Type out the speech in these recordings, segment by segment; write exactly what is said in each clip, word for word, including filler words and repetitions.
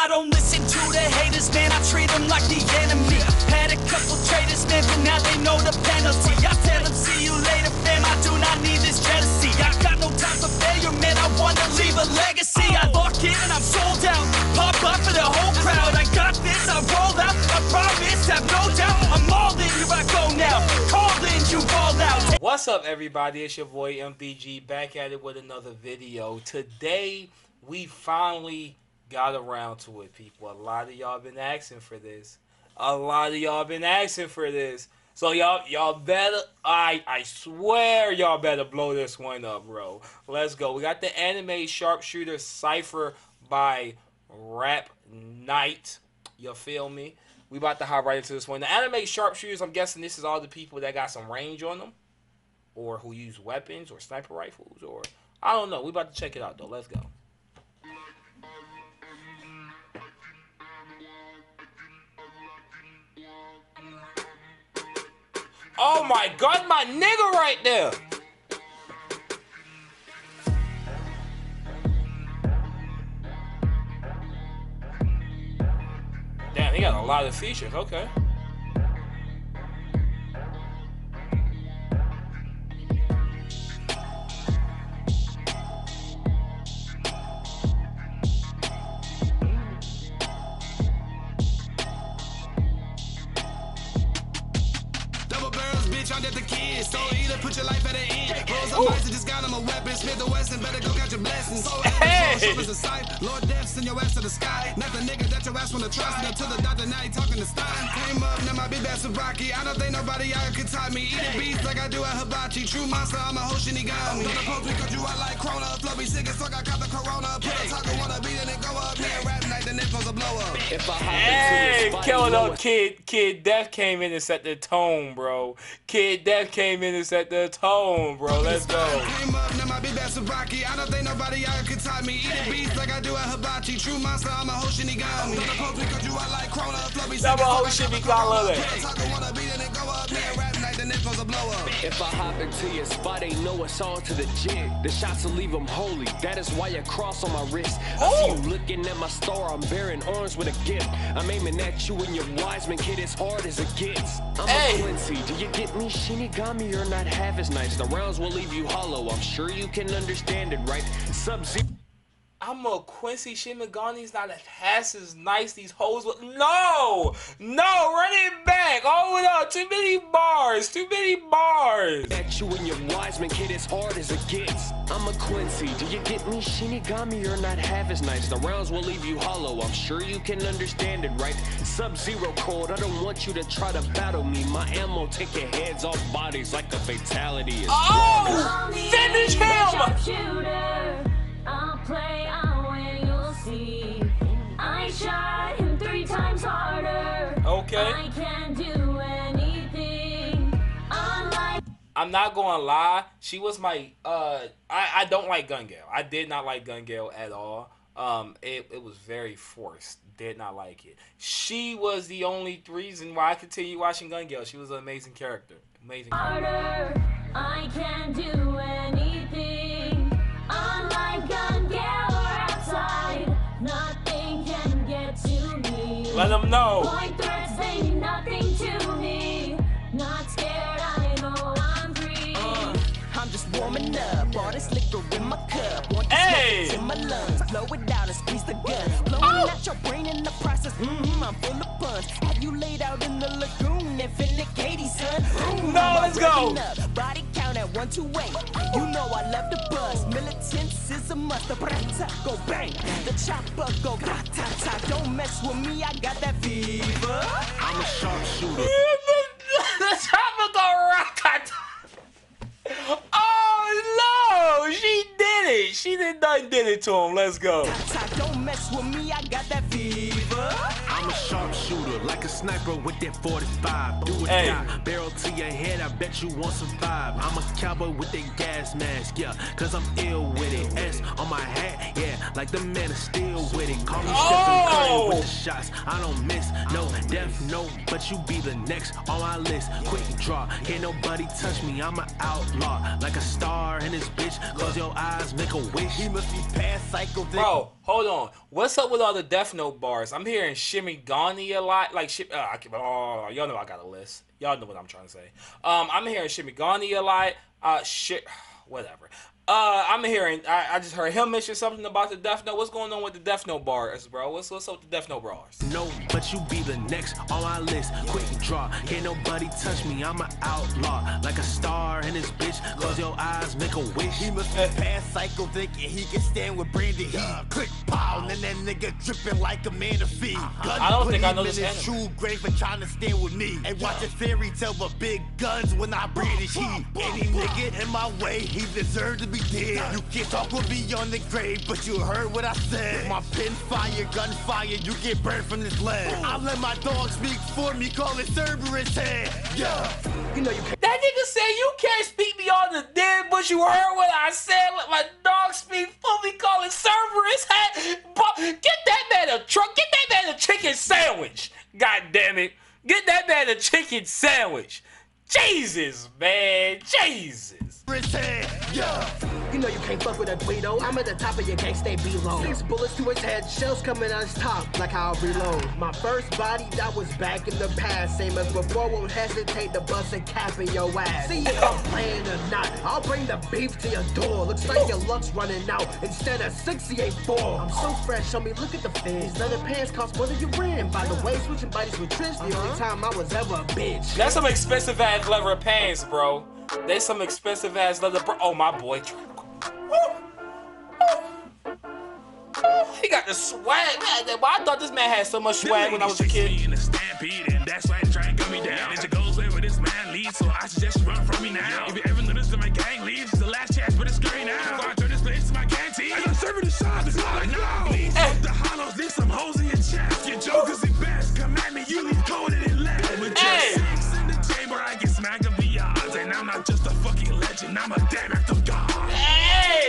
I don't listen to the haters, man, I treat them like the enemy. Had a couple traitors, man, but now they know the penalty. I tell them, see you later, fam, I do not need this jealousy. I got no time for failure, man, I wanna leave a legacy. I lock in, I'm sold out, pop up for the whole crowd. I got this, I roll out, I promise, have no doubt. I'm all in, here I go now, call in, you all out. What's up, everybody? It's your boy, M B G, back at it with another video. Today, we finally got around to it, people. A lot of y'all been asking for this. A lot of y'all been asking for this. So y'all, y'all better. I, I swear, y'all better blow this one up, bro. Let's go. We got the anime sharpshooter Cypher by Rap Knight. You feel me? We about to hop right into this one. The anime sharpshooters. I'm guessing this is all the people that got some range on them, or who use weapons or sniper rifles, or I don't know. We about to check it out though. Let's go. Oh my God, my nigga right there. Damn, he got a lot of features, okay. Lord deaths in your ass to the sky. Not the nigga that your ass wanna trust. Now to the doctor, now he talking to Stein. Came up, now my big ass is Rocky. I don't think nobody out could tie me. Eating beats like I do at Hibachi. True monster, I'm a whole shinigami. Don't approach me cause you are like Corona. Floppy sick as fuck, I caught the Corona. Put a taco on a beat and then go up. Man, Rap Knight, the nipples will blow up. If I hey, killing up Kid. Kid Death came in and set the tone, bro. Kid Death came in and set the tone, bro. Let's go. Came up, now my big ass is Rocky. I don't think nobody out could tie me. Eating beats like I do at Hibachi. True monster, I'm a whole shinigami. Don't approach me cause you are like Corona. Floppy sick as fuck, I caught the Corona. Put a taco on a beat and then go up. Man, Rap Knight, the nipples will blow up. If I hop into your spot, they know it's all to the jig. The shots will leave them holy. That is why a cross on my wrist. I see you looking at my star. I'm bearing arms with a gift. I'm aiming at you and your wise man, kid, as hard as it gets. I'm hey. a Quincy. Do you get me? Shinigami, you're not half as nice. The rounds will leave you hollow. I'm sure you can understand it, right? Sub-Zero. I'm a Quincy. Shinigani's not half as nice. These hoes will... No! No! Run it back! Oh, no! Too many bars! Too many bars! At you and your wise man, kid, as hard as it gets. I'm a Quincy. Do you get me? Shinigami, you're not half as nice. The rounds will leave you hollow. I'm sure you can understand it, right? Sub-Zero cold. I don't want you to try to battle me. My ammo take your heads off bodies like a fatality is... Oh! Finish him! I'll play out when you'll see. I shot him three times harder. Okay. I can't do anything. Unlike I'm not gonna lie. She was my uh I, I don't like Gun Gale. I did not like Gun Gale at all. Um it, it was very forced. Did not like it. She was the only reason why I continue watching Gun Gale. She was an amazing character. Amazing character. Harder. I can't do anything. Let them know. Point threats, they mean nothing to me. Not scared, I know I'm free. Uh, I'm just warming up. All this liquor in my cup. Want hey. to in my lungs. Blow it out and squeeze the gun. Blowing oh. out your brain in the process. Mm-hmm, I'm full of buns. Have you laid out in the lagoon and finna Katie, son? Ooh, no, I'm let's go. Up. Body count at one, two, eight. Oh. You know I love the buzz. Militants is a must. The brata go bang. The chopper go ta-ta-ta. Don't mess with me. I got that fever. I'm a sharpshooter. The chopper go rock. Oh no, she did it. She did not did it to him. Let's go. Don't mess with me. I got that fever. I'm a sharpshooter, like a sniper with that forty-five. Do it hey. down, barrel to your head. I bet you won't survive. I'm a cowboy with that gas mask, yeah, cause I'm ill with it. S on my hat, yeah, like the man is still with it. Call me oh. cold shots, I don't miss. No Death Note, but you be the next on my list. Quick draw, can't nobody touch me, I'm an outlaw. Like a star in this bitch, close your eyes, make a wish. He must be past cycle. Bro, hold on. What's up with all the Death Note bars? I'm hearing shinigami a lot. Like, shit, uh, oh, y'all know I got a list. Y'all know what I'm trying to say. Um, I'm hearing shinigami a lot. Uh, shit, whatever. Uh, I'm hearing, I, I just heard him mention something about the Death Note. What's going on with the Death Note bars, bro? What's, what's up with the Death Note bars? No, but you be the next on my list. Quick draw, can't nobody touch me, I'm an outlaw. Like a star in this bitch, close your eyes, make a wish. He must be past cycle thinking he can stand with Brandy Heat. Click, pow, and that nigga dripping like a man of feet. I don't think I know this anime. True grave for trying to stand with me. And watch a fairy tale with big guns when I brandish heat. Any nigga in my way, he deserves to be. Yeah, you can't talk with me on the grave, but you heard what I said. My pen fire, gun fire, you get burned from this land. I let my dog speak for me, call it Cerberus head. Yeah, you know you can't. That nigga said you can't speak beyond the dead, but you heard what I said. Let my dog speak for me, call it Cerberus head. Get that man a truck. Get that man a chicken sandwich. God damn it. Get that man a chicken sandwich. Jesus, man. Jesus. Yeah. You know you can't fuck with a Guido. I'm at the top of your gang, stay below. Six bullets to his head, shells coming on his top, like how I reload. My first body, that was back in the past. Same as before, won't hesitate to bust a cap in your ass. See if I'm playing or not, I'll bring the beef to your door. Looks like your luck's running out, instead of sixty-eight four. I'm so fresh on me, look at the fins. None of pants cost more than you ran. By the way, switching buddies with Trish, the only time I was ever a bitch. That's some expensive ass leather pants, bro. They some expensive ass leather bro. Oh, my boy. He got the swag. I thought this man had so much swag when I was a kid. That's why he's trying to cut me down. It goes away where this man leads, so I suggest you run from me now. If you ever notice that my gang leaves, it's the last chance, but it's scary now. So I turn this place to my canteen. I'm serving the shots. It's not now. These up the hollows, there's some holes in your chest. Your jokers and best. Come at me, you leave cold and it left. With just six in the chamber, I get smacked up the odds. And I'm not just a fucking legend, I'm a damn act of God.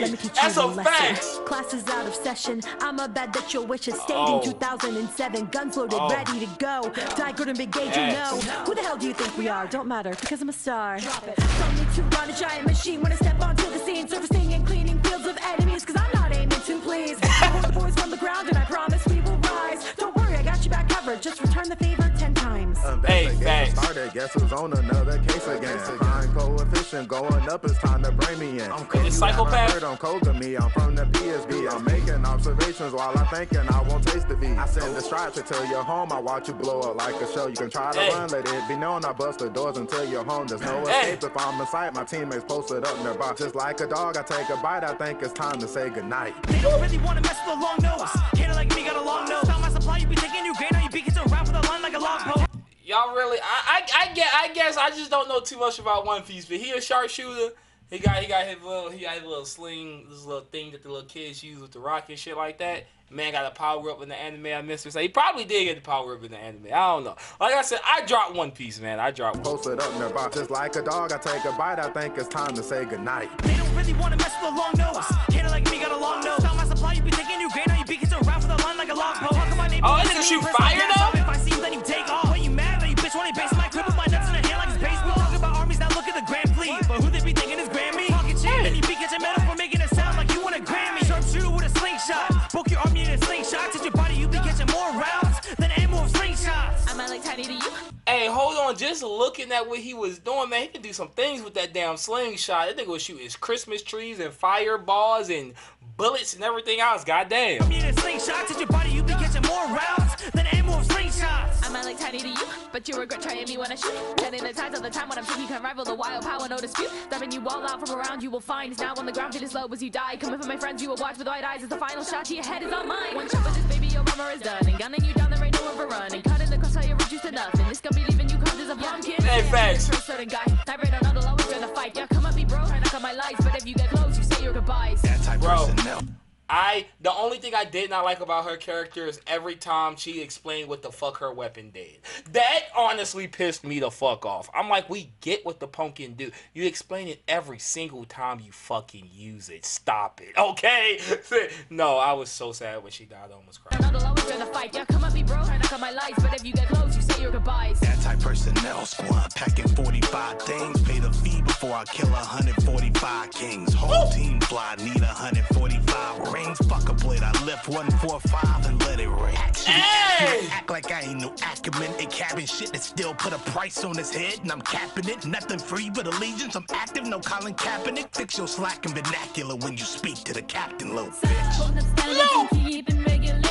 Let me teach that's you a fact. Class is out of session. I'm a bad that your wish is stayed oh. in two thousand seven. Guns loaded, oh. ready to go. Die good and brigade, yes. You know. Who the hell do you think we are? Don't matter, because I'm a star. Drop it. Don't need to run a giant machine when I step onto the scene. Surfacing and cleaning fields of enemies, because I'm not aiming to please. The boys from the ground, and I promise we will rise. Don't worry, I got you back covered. Just return the favor ten times. Um, hey, thanks. Started. Guess who's on another case again? Crime coefficient going up. It's time to bring me in. I'm crazy. Psychopath. I'm cold to me. I'm from the P S B. I'm making observations while I'm thinking. I won't taste the V. I send the stripes until you're home. I watch you blow up like a show. You can try to hey. run, let it be known. I bust the doors until you're home. There's no hey. escape if I'm inside. My teammates posted up nearby. Just like a dog, I take a bite. I think it's time to say goodnight. They don't really want to mess with a long nose. Can't like me got a long nose. Found my supply, you be taking new grain or you be getting around with a line like a log post. Y'all really, I, I, I guess, I guess I just don't know too much about One Piece, but he a sharpshooter. He got, he got his little, he got his little sling, this little thing that the little kids use with the rock and shit like that. Man got a power up in the anime. I missed it. So he probably did get the power up in the anime. I don't know. Like I said, I dropped One Piece, man. I dropped. Post it up nearby. Just like a dog, I take a bite. I think it's time to say goodnight. They don't really want to mess with a long nose. Can't like me got a long nose. Found my supply, you be taking new grain, or you be getting around with a line like a log pole. How come my name? Oh, that nigga shoot fire though. If I see you, let him take off. What you mad? That you bitch want to base my crib with my nuts in the hand like it's baseball. Talking about armies, now look at the grand fleet. But who they be thinking is Grammy? Talking shit, and you be catching metal for making it sound like you want a Grammy. Sharpshooter with a slingshot. Book your army in a slingshot. At your body, you be catching more rounds than ammo of slingshots. I might like tiny to you. Hey, hold on. Just looking at what he was doing, man, he could do some things with that damn slingshot. That nigga was shooting his Christmas trees and fireballs and bullets and everything else. Goddamn. I mean, a slingshot at your body, you be catching more rounds than ammo of slingshots. I might like tiny to you, but you regret trying me when I shoot. Getting the tides of the time when I'm thinking can rival the wild power, no dispute. Dubbing you all out from around, you will find. Now on the ground, it is low as you die. Coming for my friends, you will watch with wide eyes as the final shot to your head is on mine. One shot with this baby, your mama is done. And gunning you down, there ain't no one for running. Cutting the cross, how you're reduced to nothing. This gonna be leaving you cold as a pumpkin. Hey, facts. Certain guy, I read on the always gonna fight. Yeah, come at me, bro, trying to cut my lights. But if you get close, you say your goodbyes. That type bro. Person, no. I the only thing I did not like about her character is every time she explained what the fuck her weapon did. That honestly pissed me the fuck off. I'm like, we get what the pumpkin do. You explain it every single time you fucking use it. Stop it, okay? No, I was so sad when she died. I almost cried. Anti-personnel squad packing forty-five things. Pay the fee before I kill one hundred forty-five kings. Whole team fly, need one hundred forty-five. Fuck a blade, I left one four five and let it ring. Hey! Act like I ain't no acumen and cabin shit that still put a price on his head, and I'm capping it. Nothing free but allegiance, I'm active, no Colin Kaepernick. Fix your slack and vernacular when you speak to the captain, little bitch. No! Keep in regulation.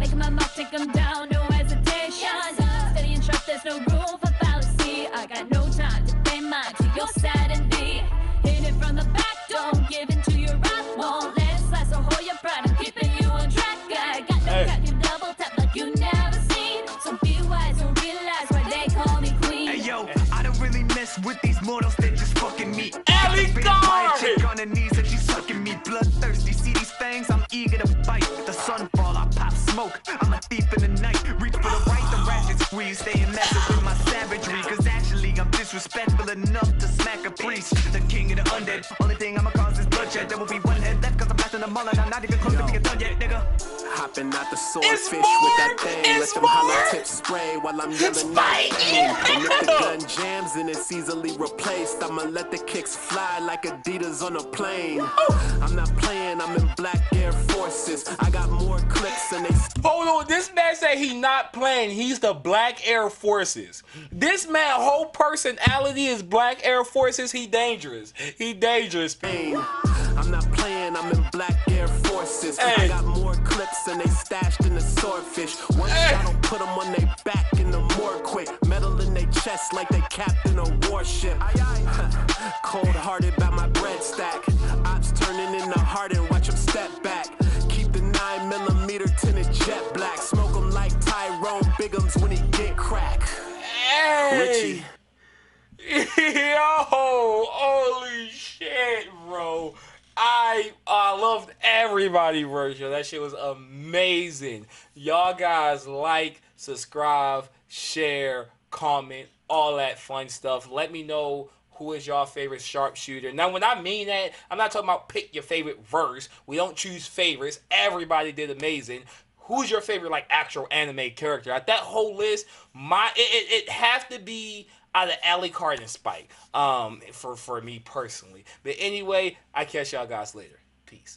Make my mouth take them down, no hesitation. Steady and trust, there's no room for fallacy. I got no time to pay mine to your sad and be. Hit it from the back, don't give in to your wrath, won't let. I'm keeping you on track. I got the hey. Crack, you double tap like you never seen. So be wise and realize why they call me queen. Hey yo, I don't really mess with these mortals, they just fucking me. Ali Card! Chick on her knees and she's sucking me. Bloodthirsty, see these fangs, I'm eager to bite. The sunfall, I pop smoke. I'm a thief in the night. Reach for the right, the ratchet squeeze. Staying massive with my savagery. Cause actually I'm disrespectful enough to smack a priest. The king of the undead. Only thing I'ma cause is bloodshed. There will be one head left cause I'm I'm not even close to being done yet, nigga. Hopping out the swordfish with that thing. Let them hollow tips spray while I'm yelling Spike. Yeah. And if the gun jams and it's easily replaced, I'ma let the kicks fly like Adidas on a plane. Woo. I'm not playing, I'm in black Air Forces. I got more clips than they... Hold on, this man say he not playing. He's the black Air Forces. This man whole personality is black Air Forces. He dangerous. He dangerous. I'm not playing, I'm in black Air Forces. Hey. I got more clips and they stashed in the swordfish. One hey. Shot will put them on their back in the more quick. Metal in their chest like they captain a warship. Aye, aye. Cold hearted by my bread stack. Ops turning in the heart and watch them step back. Keep the nine millimeter tinted jet black. Smoke them like Tyrone Biggums when he get crack. Hey. Richie. Yo, holy shit, bro. I I uh, loved everybody version. That shit was amazing. Y'all guys like, subscribe, share, comment, all that fun stuff. Let me know who is y'all favorite sharpshooter. Now, when I mean that, I'm not talking about pick your favorite verse. We don't choose favorites. Everybody did amazing. Who's your favorite like actual anime character? At that whole list, my it it, it have to be out of Ali Card and Spike, um, for, for me personally. But anyway, I catch y'all guys later. Peace.